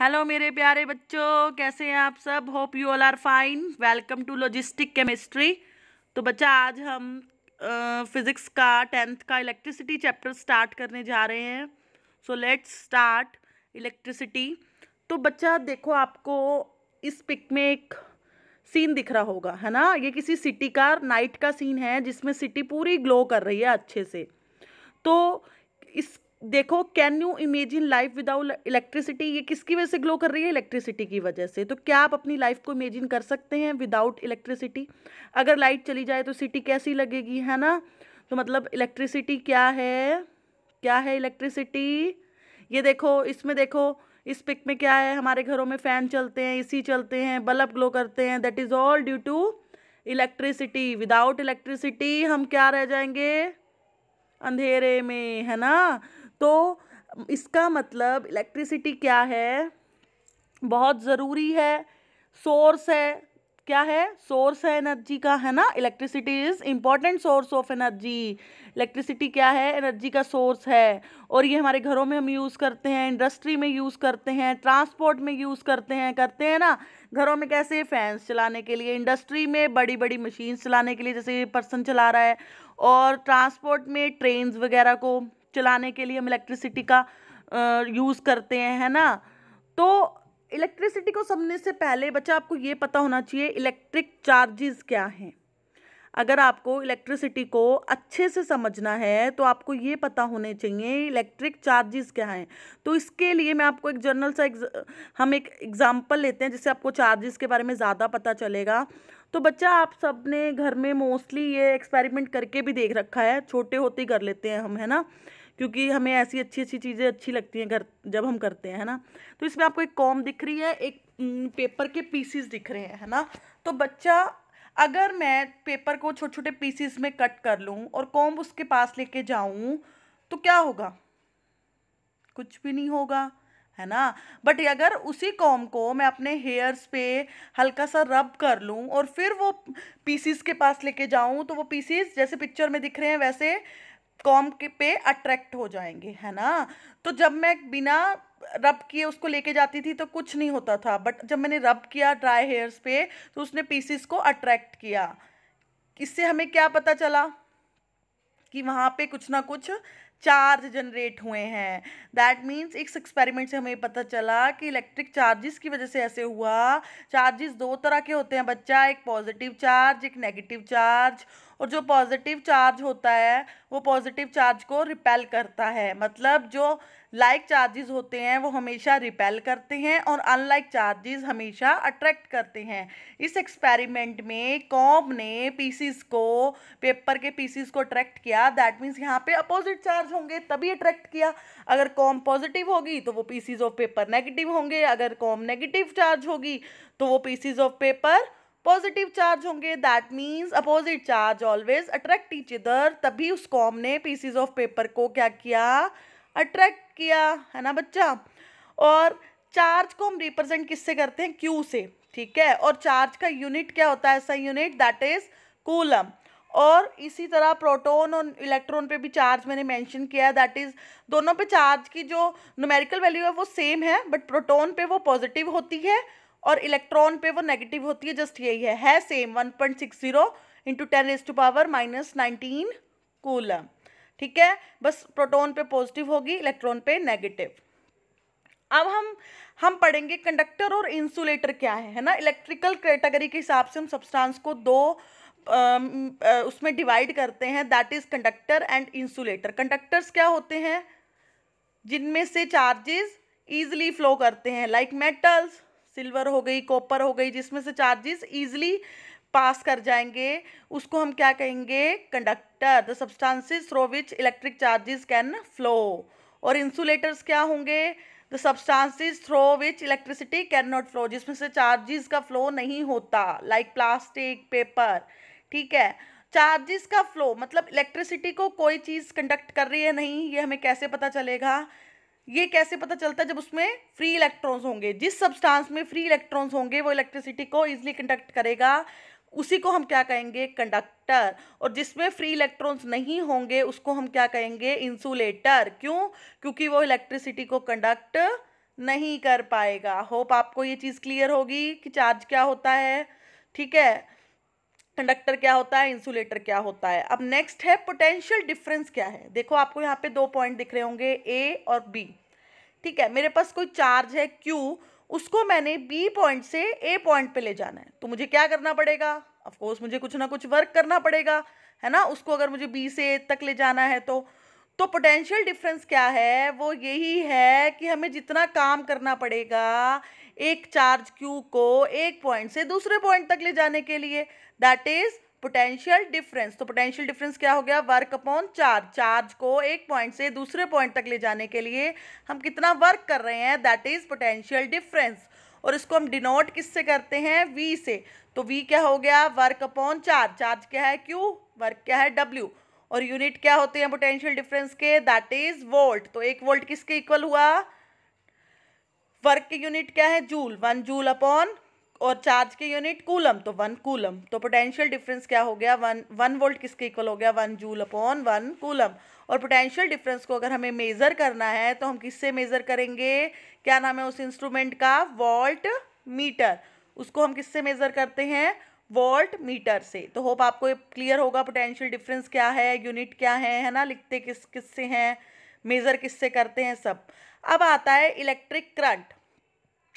Hello मेरे प्यारे बच्चों, कैसे हैं आप सब। Hope you all are fine. Welcome to logistic chemistry. तो बच्चा, आज हम फिज़िक्स का 10th का इलेक्ट्रिसिटी चैप्टर स्टार्ट करने जा रहे हैं। So let's start electricity. तो बच्चा देखो, आपको इस पिक में एक सीन दिख रहा होगा, है ना। ये किसी सिटी का नाइट का सीन है जिसमें सिटी पूरी ग्लो कर रही है अच्छे से। तो इस देखो, can you imagine life without electricity. ये किसकी वजह से ग्लो कर रही है? इलेक्ट्रिसिटी की वजह से। तो क्या आप अपनी लाइफ को इमेजिन कर सकते हैं विदाउट इलेक्ट्रिसिटी? अगर लाइट चली जाए तो सिटी कैसी लगेगी, है ना। तो मतलब इलेक्ट्रिसिटी क्या है, क्या है इलेक्ट्रिसिटी। ये देखो, इसमें देखो, इस पिक में क्या है, हमारे घरों में फ़ैन चलते हैं, एसी चलते हैं, बल्ब ग्लो करते हैं। That is all due to electricity. Without electricity हम क्या रह जाएंगे? अंधेरे में, है ना। तो इसका मतलब इलेक्ट्रिसिटी क्या है, बहुत ज़रूरी है, सोर्स है। क्या है? सोर्स है एनर्जी का, है ना। Electricity is important source of energy. Electricity क्या है? एनर्जी का सोर्स है। और ये हमारे घरों में हम यूज़ करते हैं, इंडस्ट्री में यूज़ करते हैं, ट्रांसपोर्ट में यूज़ करते हैं ना। घरों में कैसे? फैंस चलाने के लिए, इंडस्ट्री में बड़ी बड़ी मशीन्स चलाने के लिए, जैसे पर्सन चला रहा है, और ट्रांसपोर्ट में ट्रेन वगैरह को चलाने के लिए हम इलेक्ट्रिसिटी का यूज़ करते हैं, है ना। तो इलेक्ट्रिसिटी को समझने से पहले बच्चा आपको ये पता होना चाहिए इलेक्ट्रिक चार्जेस क्या हैं। अगर आपको इलेक्ट्रिसिटी को अच्छे से समझना है तो आपको ये पता होने चाहिए इलेक्ट्रिक चार्जेस क्या हैं। तो इसके लिए मैं आपको एक जनरल सा हम एक एग्जांपल लेते हैं जिससे आपको चार्जेस के बारे में ज़्यादा पता चलेगा। तो बच्चा, आप सब ने घर में मोस्टली ये एक्सपेरिमेंट करके भी देख रखा है, छोटे होते ही कर लेते हैं हम, है ना, क्योंकि हमें ऐसी अच्छी अच्छी चीज़ें अच्छी लगती हैं घर जब हम करते हैं, है ना। तो इसमें आपको एक कॉम दिख रही है, एक पेपर के पीसीस दिख रहे हैं, है ना। तो बच्चा, अगर मैं पेपर को छोटे छोटे पीसीस में कट कर लूँ और कॉम उसके पास लेके जाऊँ तो क्या होगा? कुछ भी नहीं होगा, है ना। बट अगर उसी कॉम को मैं अपने हेयर्स पे हल्का सा रब कर लूँ और फिर वो पीसीस के पास लेके जाऊँ तो वो पीसीस जैसे पिक्चर में दिख रहे हैं वैसे कॉम के पे अट्रैक्ट हो जाएंगे, है ना। तो जब मैं बिना रब किए उसको लेके जाती थी तो कुछ नहीं होता था, बट जब मैंने रब किया ड्राई हेयर्स पे तो उसने पीसीस को अट्रैक्ट किया। इससे हमें क्या पता चला कि वहाँ पे कुछ ना कुछ चार्ज जनरेट हुए हैं। दैट मीन्स इस एक्सपेरिमेंट से हमें पता चला कि इलेक्ट्रिक चार्जेस की वजह से ऐसे हुआ। चार्जेस दो तरह के होते हैं बच्चा, एक पॉजिटिव चार्ज, एक नेगेटिव चार्ज। और जो पॉजिटिव चार्ज होता है वो पॉजिटिव चार्ज को रिपेल करता है, मतलब जो लाइक चार्जेस होते हैं वो हमेशा रिपेल करते हैं और अनलाइक चार्जेस हमेशा अट्रैक्ट करते हैं। इस एक्सपेरिमेंट में कॉम ने पीसीस को, पेपर के पीसीस को अट्रैक्ट किया। दैट मीन्स यहाँ पे अपोजिट चार्ज होंगे तभी अट्रैक्ट किया। अगर कॉम पॉजिटिव होगी तो वो पीसीस ऑफ पेपर नेगेटिव होंगे, अगर कॉम नेगेटिव चार्ज होगी तो वो pieces of paper positive charge होंगे। That means opposite charge always attract each other. तभी उस कॉम ने पीसीस ऑफ पेपर को क्या किया? अट्रैक्ट किया, है ना बच्चा। और चार्ज को हम रिप्रेजेंट किससे करते हैं? क्यू से, ठीक है। और चार्ज का यूनिट क्या होता है? ऐसा यूनिट दैट इज कूलम। और इसी तरह प्रोटॉन और इलेक्ट्रॉन पे भी चार्ज मैंने मेंशन किया, दैट इज़ दोनों पे चार्ज की जो न्यूमेरिकल वैल्यू है वो सेम है, बट प्रोटॉन पे वो पॉजिटिव होती है और इलेक्ट्रॉन पे वो नेगेटिव होती है। जस्ट यही है सेम 1.60 × 10⁻⁹ कूलम, ठीक है। बस प्रोटॉन पे पॉजिटिव होगी, इलेक्ट्रॉन पे नेगेटिव। अब हम पढ़ेंगे कंडक्टर और इंसुलेटर क्या है ना। इलेक्ट्रिकल कैटेगरी के हिसाब से हम सब्सटेंस को दो उसमें डिवाइड करते हैं, that is conductor and insulator. Conductors क्या होते हैं? जिनमें से चार्जेस ईजिली फ्लो करते हैं, लाइक मेटल्स, सिल्वर हो गई, कॉपर हो गई, जिसमें से चार्जेस ईजिली पास कर जाएंगे उसको हम क्या कहेंगे? Conductor. The substances through which electric charges can flow. और इंसुलेटर्स क्या होंगे? The substances through which electricity can not flow, जिसमें से चार्जेस का फ्लो नहीं होता, लाइक प्लास्टिक, पेपर, ठीक है। चार्जेस का फ्लो मतलब इलेक्ट्रिसिटी को कोई चीज़ कंडक्ट कर रही है नहीं, ये हमें कैसे पता चलेगा? ये कैसे पता चलता है? जब उसमें फ्री इलेक्ट्रॉन्स होंगे। जिस सब्सटेंस में फ्री इलेक्ट्रॉन्स होंगे वो इलेक्ट्रिसिटी को ईजिली कंडक्ट करेगा, उसी को हम क्या कहेंगे? कंडक्टर। और जिसमें फ्री इलेक्ट्रॉन्स नहीं होंगे उसको हम क्या कहेंगे? इंसुलेटर। क्यों? क्योंकि वो इलेक्ट्रिसिटी को कंडक्ट नहीं कर पाएगा। होप आपको ये चीज़ क्लियर होगी कि चार्ज क्या होता है, ठीक है, कंडक्टर क्या होता है, इंसुलेटर क्या होता है। अब नेक्स्ट है पोटेंशियल डिफरेंस क्या है। देखो आपको यहाँ पे दो पॉइंट दिख रहे होंगे, ए और बी, ठीक है। मेरे पास कोई चार्ज है क्यू, उसको मैंने बी पॉइंट से ए पॉइंट पे ले जाना है, तो मुझे क्या करना पड़ेगा? ऑफ कोर्स मुझे कुछ ना कुछ वर्क करना पड़ेगा, है ना। उसको अगर मुझे बी से ए तक ले जाना है तो पोटेंशियल डिफरेंस क्या है? वो यही है कि हमें जितना काम करना पड़ेगा एक चार्ज क्यू को एक पॉइंट से दूसरे पॉइंट तक ले जाने के लिए, दैट इज पोटेंशियल डिफरेंस। तो पोटेंशियल डिफरेंस क्या हो गया? Work upon charge. चार्ज को एक पॉइंट से दूसरे पॉइंट तक ले जाने के लिए हम कितना वर्क कर रहे हैं, दैट इज पोटेंशियल डिफरेंस। और इसको हम डिनोट किससे करते हैं? वी से। तो वी क्या हो गया? Work upon charge. चार्ज क्या है? क्यू। वर्क क्या है? डब्ल्यू। और यूनिट क्या होते हैं पोटेंशियल डिफरेंस के? That is volt. तो एक वोल्ट किसके इक्वल हुआ? वर्क के यूनिट क्या है? जूल। 1 जूल अपॉन, और चार्ज के यूनिट कूलम, तो 1 कूलम। तो पोटेंशियल डिफरेंस क्या हो गया? 1 वोल्ट किसके इक्वल हो गया? 1 जूल अपॉन 1 कूलम। और पोटेंशियल डिफरेंस को अगर हमें मेज़र करना है तो हम किससे मेज़र करेंगे? क्या नाम है उस इंस्ट्रूमेंट का? Voltmeter. उसको हम किससे मेज़र करते हैं? वोल्ट मीटर से। तो होप आपको क्लियर होगा पोटेंशियल डिफरेंस क्या है, यूनिट क्या है ना, लिखते किससे हैं, मेज़र किससे करते हैं, सब। अब आता है इलेक्ट्रिक करंट।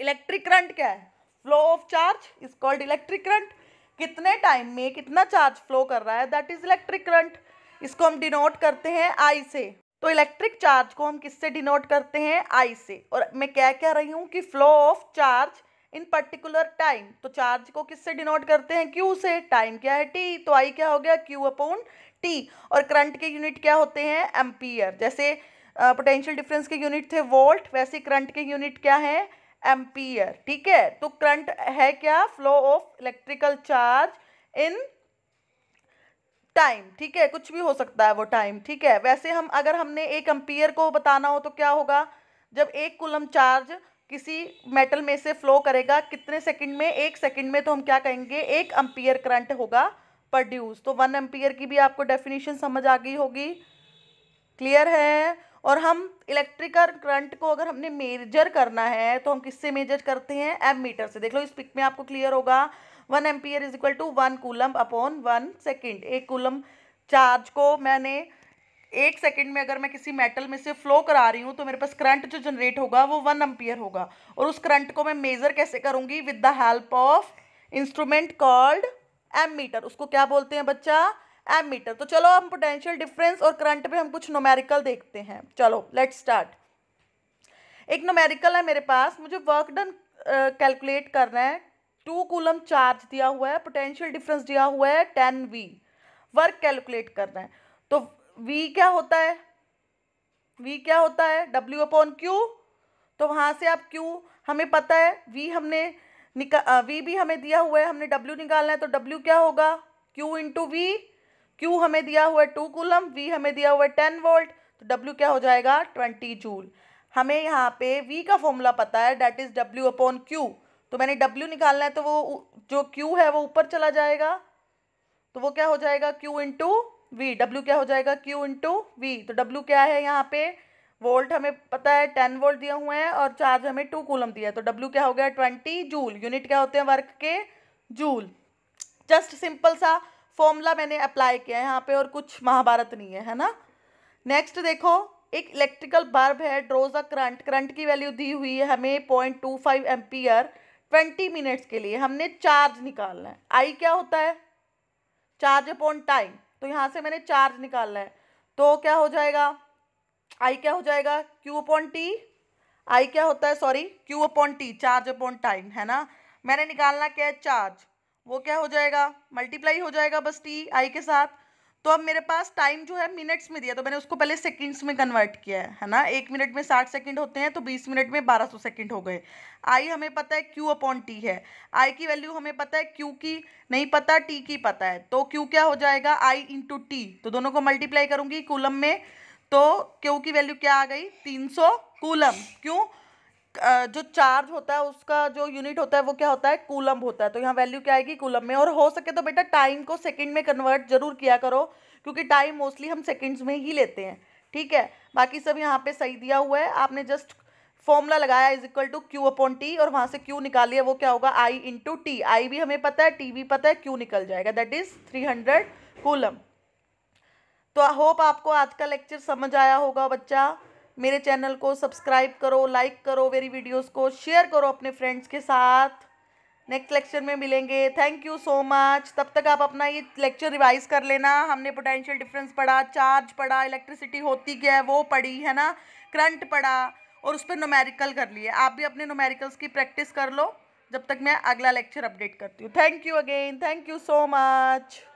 इलेक्ट्रिक करंट क्या है? Flow of charge is called electric current. कितने टाइम में कितना चार्ज फ्लो कर रहा है, दैट इज इलेक्ट्रिक करंट। इसको हम डिनोट करते हैं आई से। तो इलेक्ट्रिक चार्ज को हम किससे डिनोट करते हैं? आई से। और मैं क्या कह रही हूँ कि flow of charge in particular time, तो चार्ज को किससे डिनोट करते हैं? क्यू से। टाइम क्या है? टी। तो आई क्या हो गया? Q upon T. और करंट के यूनिट क्या होते हैं? एम्पियर। जैसे पोटेंशियल डिफरेंस के यूनिट थे वोल्ट, वैसे करंट के यूनिट क्या है? एम्पियर, ठीक है। तो करंट है क्या? Flow of electrical charge in time, ठीक है, कुछ भी हो सकता है वो टाइम, ठीक है। वैसे हम अगर हमने एक एम्पियर को बताना हो तो क्या होगा? जब 1 कूलम चार्ज किसी मेटल में से फ्लो करेगा कितने सेकंड में? 1 सेकंड में, तो हम क्या कहेंगे? 1 एम्पियर करंट होगा प्रोड्यूस। तो 1 एम्पियर की भी आपको डेफिनेशन समझ आ गई होगी, क्लियर है। और हम इलेक्ट्रिकल करंट को अगर हमने मेजर करना है तो हम किससे मेजर करते हैं? एमीटर से। देख लो इस पिक में आपको क्लियर होगा, 1 ampere is equal to 1 coulomb upon 1 second. 1 coulomb charge को मैंने 1 सेकेंड में अगर मैं किसी मेटल में से फ्लो करा रही हूँ तो मेरे पास करंट जो जनरेट होगा वो 1 एम्पियर होगा। और उस करंट को मैं मेजर कैसे करूँगी? With the help of instrument called ammeter. उसको क्या बोलते हैं बच्चा? एमीटर। तो चलो हम पोटेंशियल डिफरेंस और करंट पे हम कुछ न्यूमेरिकल देखते हैं। चलो लेट्स स्टार्ट। एक न्यूमेरिकल है मेरे पास, मुझे वर्क डन कैलकुलेट करना है। 2 कूलम चार्ज दिया हुआ है, पोटेंशियल डिफरेंस दिया हुआ है 10V, वर्क कैलकुलेट करना है। तो वी क्या होता है? वी क्या होता है? W upon Q. तो वहाँ से आप क्यू हमें पता है, वी हमने वी भी हमें दिया हुआ है, हमने डब्ल्यू निकालना है। तो डब्ल्यू क्या होगा? Q into we. क्यू हमें दिया हुआ है 2 कूलम, वी हमें दिया हुआ है 10 वोल्ट। तो डब्ल्यू क्या हो जाएगा? 20 जूल। हमें यहाँ पे वी का फॉर्मूला पता है, that is W upon Q. तो मैंने डब्ल्यू निकालना है, तो वो जो क्यू है वो ऊपर चला जाएगा, तो वो क्या हो जाएगा? Q into we. डब्ल्यू क्या हो जाएगा? Q into V. तो डब्ल्यू क्या है यहाँ पे? वोल्ट हमें पता है 10 वोल्ट दिया हुआ है, और चार्ज हमें 2 कूलम दिया है। तो डब्ल्यू क्या हो गया? 20 जूल। यूनिट क्या होते हैं वर्क के? जूल। जस्ट सिंपल सा फॉर्मूला मैंने अप्लाई किया है यहाँ पे, और कुछ महाभारत नहीं है, है ना। नेक्स्ट देखो, एक इलेक्ट्रिकल बल्ब है, ड्रॉज अ करंट। करंट की वैल्यू दी हुई है हमें 0.25 एम्पियर, 20 मिनट्स के लिए हमने चार्ज निकालना है। आई क्या होता है? Charge upon time. तो यहाँ से मैंने चार्ज निकालना है, तो क्या हो जाएगा? आई क्या हो जाएगा? Q upon T. आई क्या होता है? Sorry, Q upon T, charge upon time, है ना। मैंने निकालना क्या है? चार्ज। वो क्या हो जाएगा? मल्टीप्लाई हो जाएगा बस टी आई के साथ। तो अब मेरे पास टाइम जो है मिनट्स में दिया, तो मैंने उसको पहले सेकंड्स में कन्वर्ट किया है ना। 1 मिनट में 60 सेकंड होते हैं, तो 20 मिनट में 1200 सेकंड हो गए। आई हमें पता है, क्यू अपॉन टी है। आई की वैल्यू हमें पता है, क्यू की नहीं पता, टी की पता है। तो क्यू क्या हो जाएगा? I into T. तो दोनों को मल्टीप्लाई करूँगी कूलम में, तो क्यू की वैल्यू क्या आ गई? 300 कूलम। क्यों? जो चार्ज होता है उसका जो यूनिट होता है वो क्या होता है? कूलम होता है। तो यहाँ वैल्यू क्या आएगी? कूलम में। और हो सके तो बेटा टाइम को सेकंड में कन्वर्ट जरूर किया करो, क्योंकि टाइम मोस्टली हम सेकंड्स में ही लेते हैं, ठीक है। बाकी सब यहाँ पे सही दिया हुआ है, आपने जस्ट फॉर्मूला लगाया is equal to Q upon T और वहां से क्यू निकाल लिया, वो क्या होगा आई इंटू टी। आई भी हमें पता है, टी भी पता है, क्यू निकल जाएगा, दैट इज 300 कूलम। तो आई होप आपको आज का लेक्चर समझ आया होगा बच्चा। मेरे चैनल को सब्सक्राइब करो, लाइक करो, मेरी वीडियोस को शेयर करो अपने फ्रेंड्स के साथ। नेक्स्ट लेक्चर में मिलेंगे, थैंक यू सो मच। तब तक आप अपना ये लेक्चर रिवाइज कर लेना। हमने पोटेंशियल डिफरेंस पढ़ा, चार्ज पढ़ा, इलेक्ट्रिसिटी होती क्या है वो पढ़ी है ना, करंट पढ़ा और उस पर न्यूमेरिकल कर लिए। आप भी अपने न्यूमेरिकल्स की प्रैक्टिस कर लो जब तक मैं अगला लेक्चर अपडेट करती हूँ। Thank you again, thank you so much.